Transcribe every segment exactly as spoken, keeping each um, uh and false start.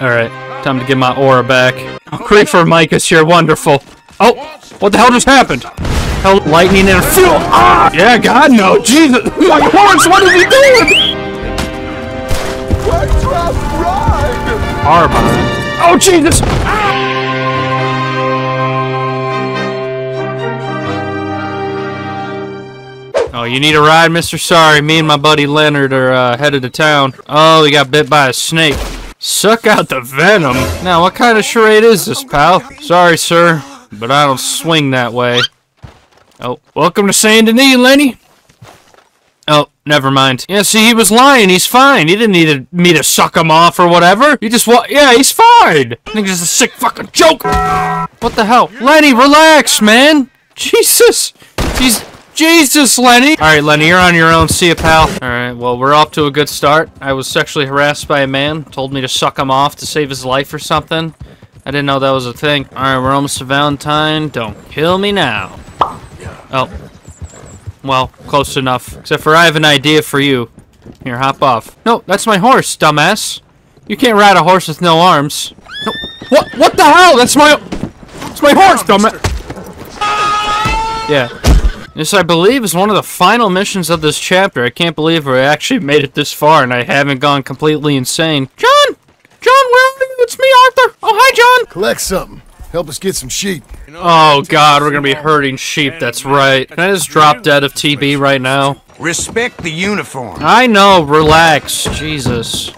Alright, time to get my aura back. Oh, great for Micah's here, wonderful. Oh, what the hell just happened? Hell, lightning and fuel. Ah! Yeah, God, no, Jesus. My horse, what are you doing? Arma. Oh, Jesus. Ah! Oh, you need a ride, Mister Sorry? Me and my buddy Leonard are uh, headed to town. Oh, he got bit by a snake. Suck out the venom. Now, what kind of charade is this, pal? Sorry, sir, but I don't swing that way. Oh, welcome to Saint-Denis, Lenny. Oh, never mind. Yeah, see, he was lying. He's fine. He didn't need me to suck him off or whatever. He just wa- Yeah, he's fine. I think this is a sick fucking joke. What the hell? Lenny, relax, man. Jesus. He's... Jesus, Lenny! Alright, Lenny, you're on your own. See ya, pal. Alright, well, we're off to a good start. I was sexually harassed by a man. Told me to suck him off to save his life or something. I didn't know that was a thing. Alright, we're almost to Valentine. Don't kill me now. Oh. Well, close enough. Except for I have an idea for you. Here, hop off. No, that's my horse, dumbass. You can't ride a horse with no arms. No. What? What the hell? That's my... That's my horse, dumbass! Yeah. This, I believe, is one of the final missions of this chapter. I can't believe we actually made it this far and I haven't gone completely insane. John! John, where are you? It's me, Arthur! Oh, hi, John! Collect something. Help us get some sheep. Oh, God, we're gonna be herding sheep, that's right. Can I just drop dead of T B right now? Respect the uniform. I know, relax. Jesus.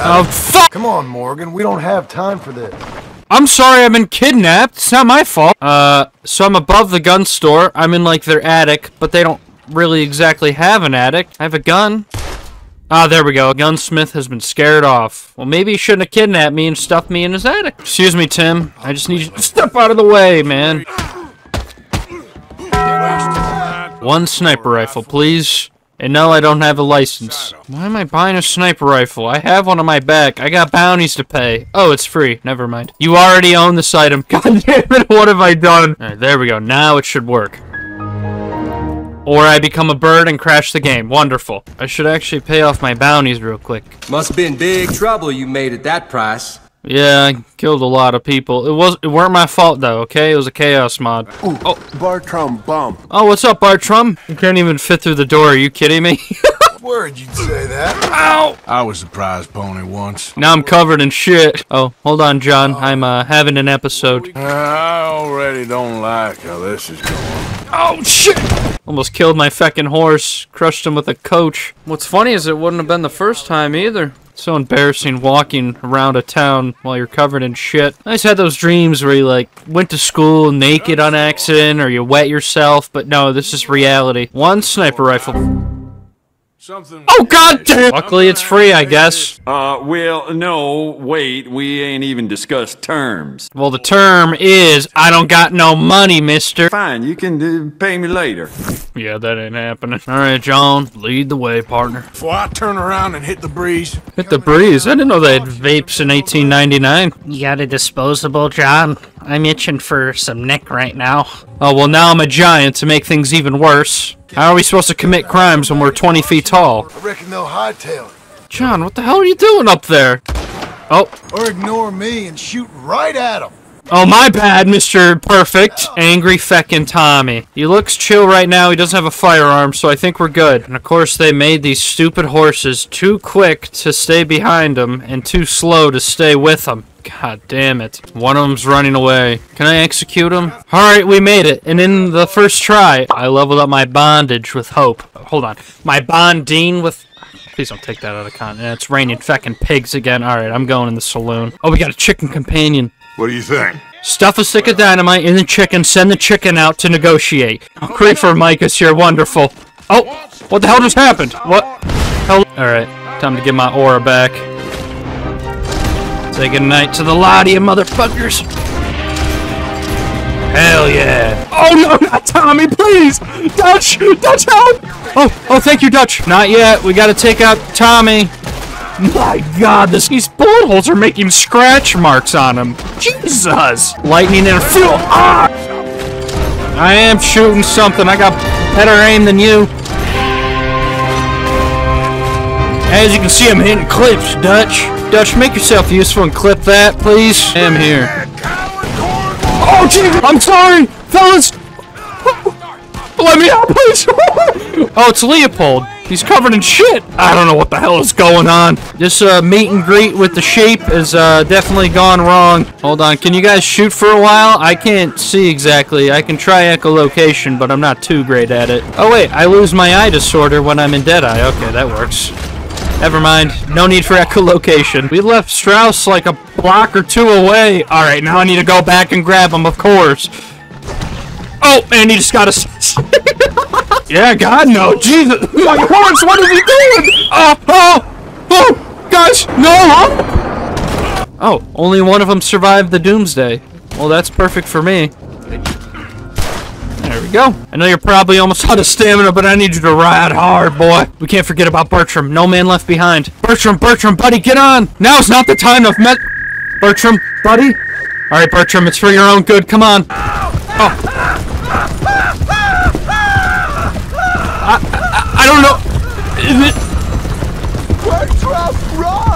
Oh, fuck! Come on, Morgan, we don't have time for this. I'm sorry I've been kidnapped. It's not my fault. Uh, so I'm above the gun store. I'm in, like, their attic, but they don't really exactly have an attic. I have a gun. Ah, there we go. Gunsmith has been scared off. Well, maybe he shouldn't have kidnapped me and stuffed me in his attic. Excuse me, Tim. I just need you to step out of the way, man. One sniper rifle, please. And no, I don't have a license. Why am I buying a sniper rifle? I have one on my back. I got bounties to pay. Oh, it's free. Never mind. You already own this item. God damn it, what have I done? Alright, there we go. Now it should work. Or I become a bird and crash the game. Wonderful. I should actually pay off my bounties real quick. Must have been big trouble you made at that price. Yeah, I killed a lot of people. It was it weren't my fault though, okay? It was a Chaos Mod. Ooh, oh, Bartram bomb. Oh, what's up, Bartram? You can't even fit through the door, are you kidding me? Where'd you say that? Ow! I was a prize pony once. Now I'm covered in shit. Oh, hold on, John. Oh. I'm uh, having an episode. I already don't like how this is going. Oh, shit! Almost killed my feckin' horse. Crushed him with a coach. What's funny is it wouldn't have been the first time either. So embarrassing walking around a town while you're covered in shit. I just had those dreams where you, like, went to school naked on accident or you wet yourself, but no, this is reality. One sniper rifle. Something. Oh, God damn! Luckily, it's free, I guess. Uh, well, no, wait, we ain't even discussed terms. Well, the term is, I don't got no money, mister. Fine, you can uh, pay me later. Yeah, that ain't happening. All right, John, lead the way, partner. Before I turn around and hit the breeze. Hit the breeze? I didn't know they had vapes in eighteen ninety-nine. You got a disposable, John? I'm itching for some neck right now. Oh, well, now I'm a giant to make things even worse. How are we supposed to commit crimes when we're twenty feet tall? I reckon they'll hightail it. John, what the hell are you doing up there? Oh. Or ignore me and shoot right at him. Oh, my bad, Mister Perfect. Angry feckin' Tommy. He looks chill right now. He doesn't have a firearm, so I think we're good. And of course, they made these stupid horses too quick to stay behind him and too slow to stay with him. God damn it. One of them's running away. Can I execute him? Alright, we made it. And in the first try, I leveled up my bondage with hope. Oh, hold on. My bonding with... Please don't take that out of context. It's raining feckin' pigs again. Alright, I'm going in the saloon. Oh, we got a chicken companion. What do you think? Stuff a stick of dynamite in the chicken, send the chicken out to negotiate. Great for Micah's here, wonderful. Oh, what the hell just happened? What? Hell? Alright, time to get my aura back. Say goodnight to the lot of you motherfuckers. Hell yeah. Oh no, not Tommy, please! Dutch! Dutch, help! Oh, oh, thank you, Dutch. Not yet, we gotta take out Tommy. My God, this, these bullet holes are making scratch marks on him. Jesus! Lightning and fuel. Ah! I am shooting something. I got better aim than you. As you can see, I'm hitting clips, Dutch. Dutch, make yourself useful and clip that, please. I am here. Oh, gee, I'm sorry, fellas. Let me out, please. Oh, it's Leopold. He's covered in shit. I don't know what the hell is going on. This uh, meet and greet with the sheep has uh, definitely gone wrong. Hold on. Can you guys shoot for a while? I can't see exactly. I can try echolocation, but I'm not too great at it. Oh, wait. I lose my eye disorder when I'm in Deadeye. Okay, that works. Never mind. No need for echolocation. We left Strauss like a block or two away. All right, now I need to go back and grab him, of course. Oh, and he just got a... Yeah, God, no. Jesus. My horse, what is he doing? Oh, oh, oh, gosh, no. Huh? Oh, only one of them survived the doomsday. Well, that's perfect for me. There we go. I know you're probably almost out of stamina, but I need you to ride hard, boy. We can't forget about Bertram. No man left behind. Bertram, Bertram, buddy, get on. Now's not the time to met... Bertram, buddy? All right, Bertram, it's for your own good. Come on. Oh. I, I, I don't know. Is it? Bertram, run!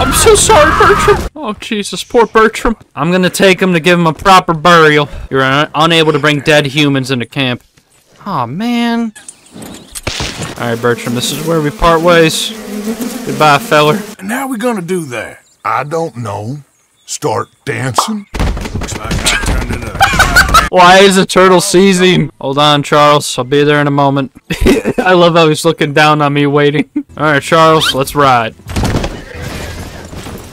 I'm so sorry, Bertram. Oh, Jesus, poor Bertram. I'm gonna take him to give him a proper burial. You're un unable to bring dead humans into camp. Aw, oh, man. Alright, Bertram, this is where we part ways. Goodbye, feller. And how are we gonna do that? I don't know. Start dancing? Looks like I turned it up. Why is the turtle seizing? Hold on, Charles. I'll be there in a moment. I love how he's looking down on me waiting. Alright, Charles, let's ride.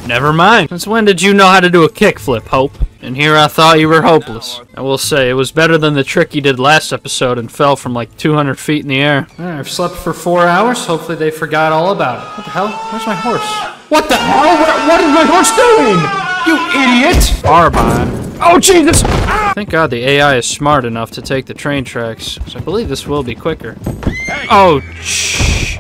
Never mind. Since when did you know how to do a kickflip, Hope? And here I thought you were hopeless. I will say, it was better than the trick you did last episode and fell from like two hundred feet in the air. Alright, I've slept for four hours. Hopefully they forgot all about it. What the hell? Where's my horse? What the hell? What is my horse doing? You idiot! Barbine. Oh, Jesus! Thank God the A I is smart enough to take the train tracks, so I believe this will be quicker. Hey. Oh, shh.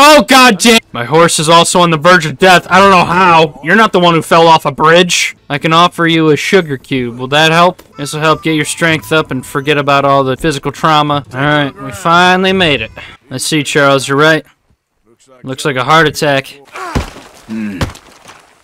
Oh, God damn! My horse is also on the verge of death. I don't know how. You're not the one who fell off a bridge. I can offer you a sugar cube. Will that help? This will help get your strength up and forget about all the physical trauma. All right, we finally made it. Let's see, Charles, you're right. Looks like a heart attack. Hmm.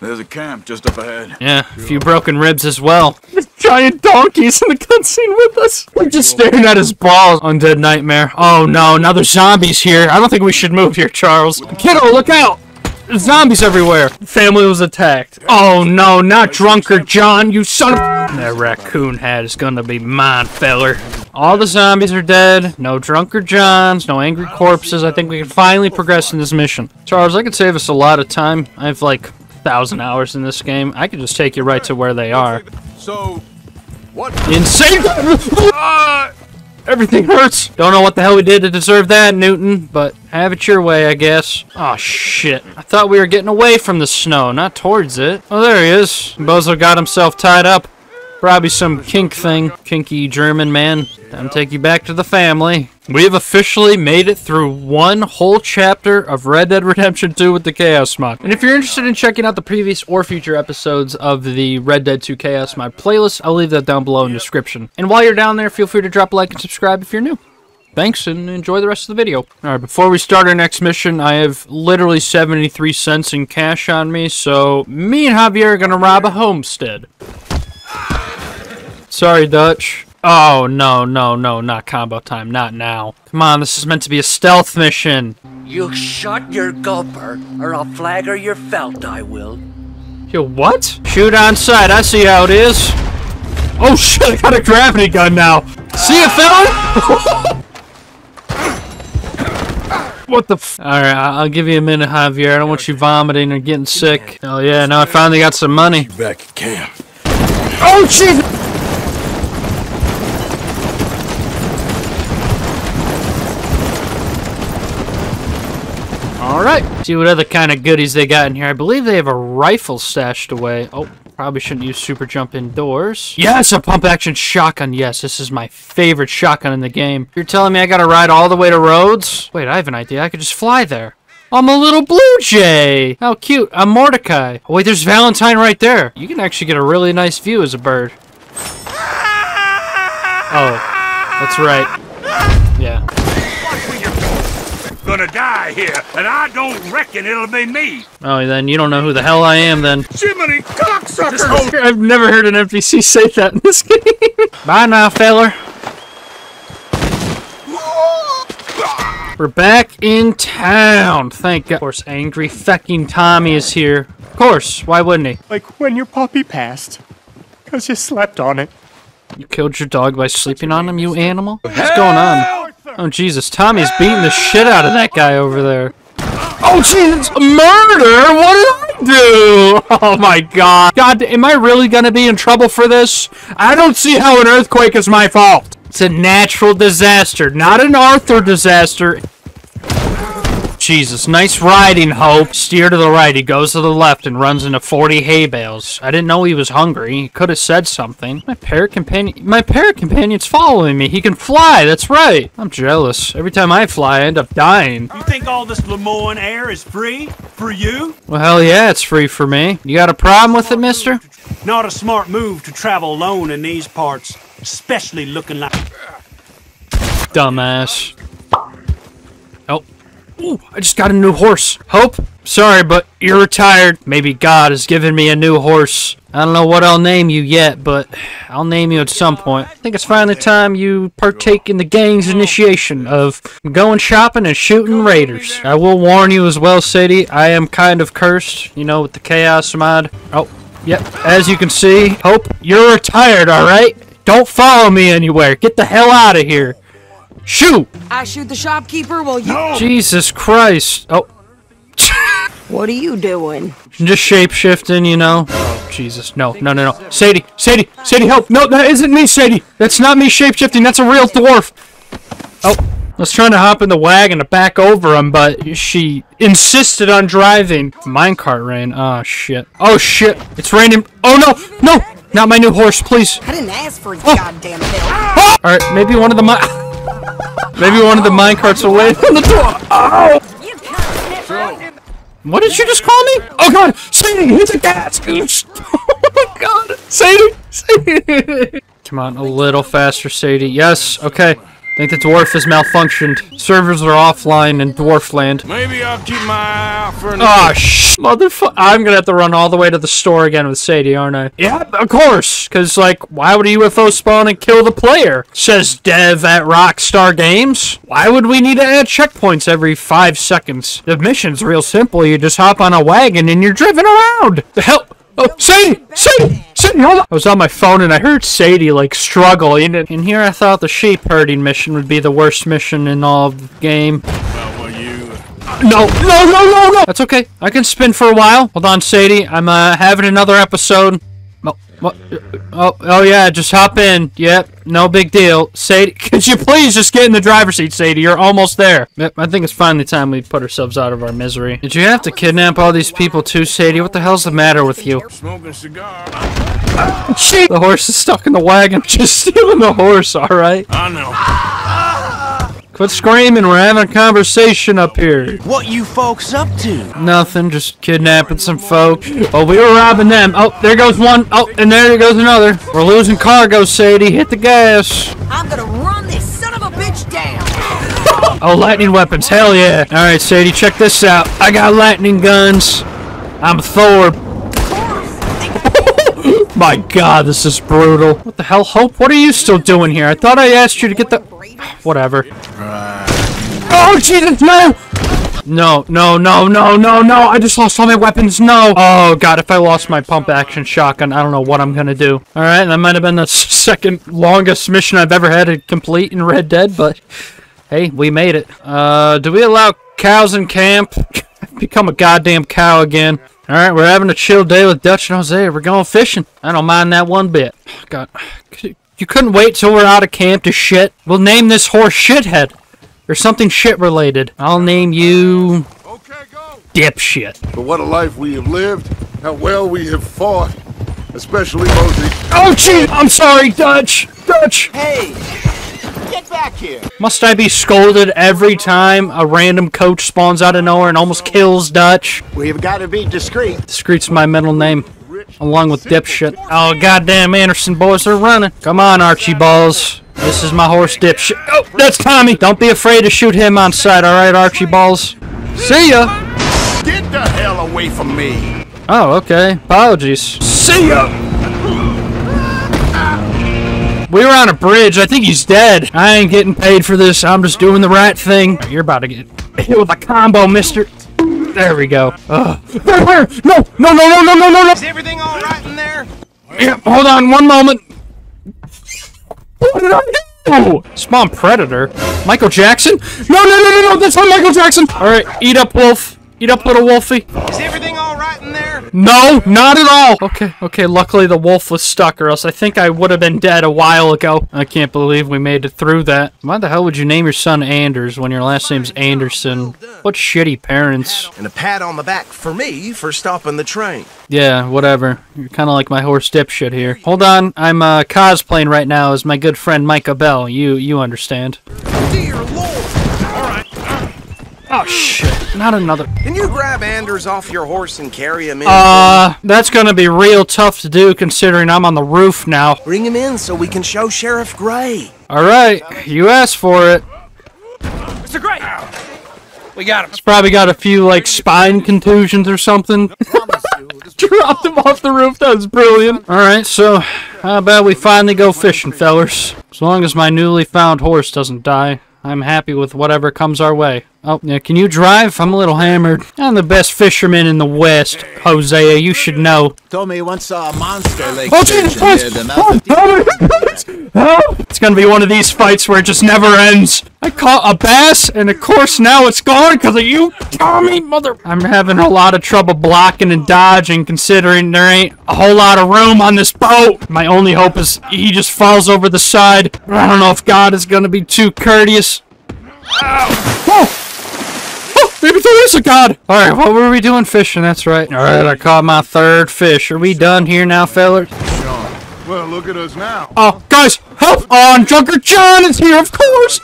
There's a camp just up ahead. Yeah, a few broken ribs as well. This giant donkey's in the cutscene with us. We're just staring at his balls. Undead nightmare. Oh no, now there's zombies here. I don't think we should move here, Charles. Kiddo, look out! There's zombies everywhere. Family was attacked. Oh no, not Drunkard John, you son of... That raccoon hat is gonna be mine, feller. All the zombies are dead. No Drunkard Johns, no angry corpses. I think we can finally progress in this mission. Charles, I could save us a lot of time. I have like... thousand hours in this game. I can just take you right to where they are. So, what? Insane! uh, everything hurts. Don't know what the hell we did to deserve that, Newton, but have it your way, I guess. Oh shit. I thought we were getting away from the snow, not towards it. Oh, there he is. Bozo got himself tied up. Probably some kink thing. Kinky German man. Time to take you back to the family. We have officially made it through one whole chapter of Red Dead Redemption two with the Chaos Mod. And if you're interested in checking out the previous or future episodes of the Red Dead two Chaos Mod playlist, I'll leave that down below in the description. And while you're down there, feel free to drop a like and subscribe if you're new. Thanks, and enjoy the rest of the video. Alright, before we start our next mission, I have literally seventy-three cents in cash on me, so me and Javier are gonna rob a homestead. Sorry, Dutch. Oh, no, no, no, not combo time, not now. Come on, this is meant to be a stealth mission. You shot your gulper, or I'll flagger your felt, I will. Yo, what? Shoot on sight, I see how it is. Oh, shit, I got a gravity gun now. See ya, fella? What the f- Alright, I'll give you a minute, Javier. I don't want you vomiting or getting sick. Oh, yeah, now I finally got some money. Back at camp. Oh, shit! Alright, see what other kind of goodies they got in here. I believe they have a rifle stashed away. Oh, probably shouldn't use super jump indoors. Yes, a pump action shotgun. Yes, this is my favorite shotgun in the game. You're telling me I gotta ride all the way to Rhodes? Wait, I have an idea. I could just fly there. I'm a little blue jay. How cute. I'm Mordecai. Oh, wait, there's Valentine right there. You can actually get a really nice view as a bird. Oh, that's right. Yeah. gonna die here, and I don't reckon it'll be me. Oh, then you don't know who the hell I am, then. Jiminy cocksucker! I've never heard an N P C say that in this game. Bye now, feller. We're back in town, thank God. Of course, angry fucking Tommy is here. Of course, why wouldn't he? Like when your puppy passed, because you slept on it. You killed your dog by sleeping on him, you animal? What's going on? Oh, Jesus, Tommy's beating the shit out of that guy over there. Oh, Jesus, murder? What did I do? Oh, my God. God, am I really going to be in trouble for this? I don't see how an earthquake is my fault. It's a natural disaster, not an Arthur disaster. Jesus, nice riding, Hope. Steer to the right, he goes to the left and runs into forty hay bales. I didn't know he was hungry. He could have said something. My parrot companion- My parrot companion's following me. He can fly, that's right. I'm jealous. Every time I fly, I end up dying. You think all this Lemoyne air is free? For you? Well, hell yeah, it's free for me. You got a problem with it, mister? Not a smart move to travel alone in these parts. Especially looking like... Dumbass. Oh. Ooh, I just got a new horse. Hope, sorry, but you're retired. Maybe God has given me a new horse. I don't know what I'll name you yet, but I'll name you at some point. I think it's finally time you partake in the gang's initiation of going shopping and shooting raiders. I will warn you as well, Sadie, I am kind of cursed, you know, with the Chaos Mod. Oh, yep, as you can see, Hope, you're retired, alright? Don't follow me anywhere. Get the hell out of here. Shoot! I shoot the shopkeeper while you- no. Jesus Christ! Oh. What are you doing? Just shape-shifting, you know? Oh, Jesus, no, no, no, no. Sadie! Sadie! Sadie, help! No, that isn't me, Sadie! That's not me shape-shifting, that's a real dwarf! Oh. I was trying to hop in the wagon to back over him, but she insisted on driving. Minecart rain. Oh, shit. Oh, shit! It's raining- Oh, no! No! Not my new horse, please! I didn't ask for a oh. goddamn thing. Oh. Alright, maybe one of the mi- Maybe one of the minecarts will wait on the door. Oh! What did you just call me? Oh God! Sadie, hit the gas! Oh my God! Sadie! Sadie! Come on, a little faster, Sadie. Yes, okay. I think the dwarf is malfunctioned. Servers are offline in Dwarfland. Maybe I'll keep my eye out for another. Oh, sh motherfucker! I'm gonna have to run all the way to the store again with Sadie, aren't I? Yeah, of course! Cause, like, why would a U F O spawn and kill the player? Says dev at Rockstar Games. Why would we need to add checkpoints every five seconds? The mission's real simple. You just hop on a wagon and you're driven around! The hell- Oh, Sadie! Sadie! Sadie, hold on! I was on my phone and I heard Sadie, like, struggle in it. And here I thought the sheep herding mission would be the worst mission in all of the game. Well, you... No! No, no, no, no! That's okay. I can spin for a while. Hold on, Sadie. I'm, uh, having another episode. Oh, what? Oh, oh yeah, just hop in. Yep, no big deal. Sadie, could you please just get in the driver's seat, Sadie? You're almost there. Yep, I think it's finally time we put ourselves out of our misery. Did you have to kidnap all these people too, Sadie? What the hell's the matter with you? Smoking a cigar. Shit! The horse is stuck in the wagon. Just stealing the horse, alright? I know. Quit screaming, we're having a conversation up here. What you folks up to? Nothing, just kidnapping some folk. Oh, we were robbing them. Oh, there goes one. Oh, and there goes another. We're losing cargo, Sadie. Hit the gas. I'm gonna run this son of a bitch down. Oh, lightning weapons. Hell yeah. All right, Sadie, check this out. I got lightning guns. I'm Thor. My God, this is brutal. What the hell, Hope? What are you still doing here? I thought I asked you to get the... Whatever. Uh, oh, Jesus, no! No, no, no, no, no, no! I just lost all my weapons, no! Oh, God, if I lost my pump-action shotgun, I don't know what I'm gonna do. Alright, that might have been the second longest mission I've ever had to complete in Red Dead, but... Hey, we made it. Uh, do we allow cows in camp? I've become a goddamn cow again. Alright, we're having a chill day with Dutch and Jose. We're going fishing. I don't mind that one bit. God, you couldn't wait till we're out of camp to shit? We'll name this horse Shithead. Or something shit-related. I'll name you... Okay, go. Dipshit. But what a life we have lived. How well we have fought. Especially Mosey. Oh, gee! I'm sorry, Dutch! Dutch! Hey! Get back here! Must I be scolded every time a random coach spawns out of nowhere and almost kills Dutch? We've got to be discreet. Discreet's my middle name, along with dipshit. Oh, goddamn Anderson boys, they're running. Come on, Archie balls. This is my horse, dipshit. Oh, that's Tommy. Don't be afraid to shoot him on sight, all right, Archie Balls? See ya. Get the hell away from me. Oh, okay. Apologies. See ya. We were on a bridge. I think he's dead. I ain't getting paid for this. I'm just doing the right thing. You're about to get hit with a combo, mister. There we go. Ugh. No, no, no, no, no, no, no. Is everything all right in there? Yeah, hold on one moment. What did I do? Spawn Predator? Michael Jackson? No, no, no, no, no, that's not Michael Jackson. All right, eat up, wolf. Eat up, little wolfie. Is everything all right in there? No, not at all. Okay, okay, luckily the wolf was stuck, or else I think I would have been dead a while ago. I can't believe we made it through that. Why the hell would you name your son Anders when your last name's Anderson? What shitty parents. And a pat on the back for me for stopping the train. Yeah, whatever. You're kind of like my horse dipshit here. Hold on, I'm uh, cosplaying right now as my good friend Micah Bell. You, you understand. Dear Lord. All right. Oh, shit. Not another. Can you grab Anders off your horse and carry him in? Uh, that's gonna be real tough to do considering I'm on the roof now. Bring him in so we can show Sheriff Gray. Alright, you asked for it. Mister Gray! Ow. We got him. He's probably got a few, like, spine contusions or something. Dropped him off the roof, that was brilliant. Alright, so how about we finally go fishing, fellers? As long as my newly found horse doesn't die, I'm happy with whatever comes our way. Oh, now can you drive? I'm a little hammered. I'm the best fisherman in the West, Hosea. You should know. Tommy once saw a monster lake. Oh, Jesus Christ! Oh, Tommy! Help! It's gonna be one of these fights where it just never ends. I caught a bass, and of course now it's gone because of you, Tommy, mother. I'm having a lot of trouble blocking and dodging, considering there ain't a whole lot of room on this boat. My only hope is he just falls over the side. I don't know if God is gonna be too courteous. Ow. Oh. Maybe there is a god! Alright, what were we doing fishing? That's right. Alright, I caught my third fish. Are we done here now, fellas? Well, look at us now. Oh, guys, help! On oh, Drunkard John is here, of course!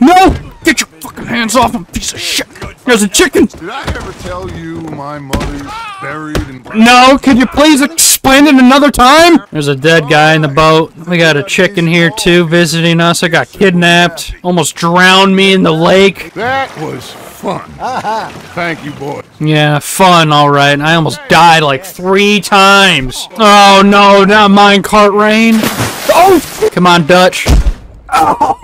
No! Get your fucking hands off him, piece of shit! There's a chicken! Did I ever tell you my mother's buried in... No, could you please explain it another time? There's a dead guy in the boat. We got a chicken here, too, visiting us. I got kidnapped. Almost drowned me in the lake. That was... fun. Uh-huh. Thank you, boys. Yeah, fun, all right. I almost died like three times. Oh, no, not mine, cart rain. Oh! Come on, Dutch. Oh.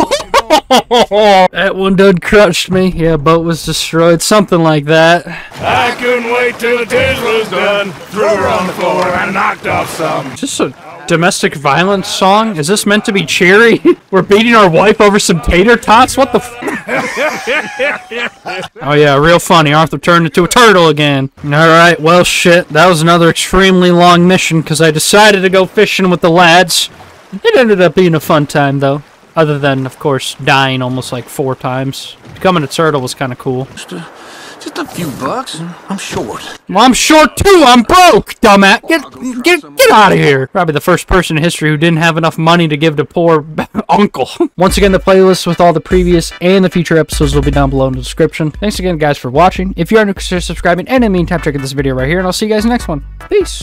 That one done crushed me. Yeah, boat was destroyed, something like that. I couldn't wait till the Tesla was done. Threw her on the floor and I knocked off some. Is this a domestic violence song? Is this meant to be cheery? We're beating our wife over some tater tots? What the f- Oh yeah, real funny. Arthur turned into a turtle again. Alright, well shit. That was another extremely long mission because I decided to go fishing with the lads. It ended up being a fun time though. Other than, of course, dying almost like four times. Becoming a turtle was kind of cool. Just a, just a few bucks. I'm short. Well, I'm short too. I'm broke, dumbass. Get, get, get out of here. Probably the first person in history who didn't have enough money to give to poor uncle. Once again, the playlist with all the previous and the future episodes will be down below in the description. Thanks again, guys, for watching. If you are new, consider subscribing. And in the meantime, check out this video right here. And I'll see you guys in the next one. Peace.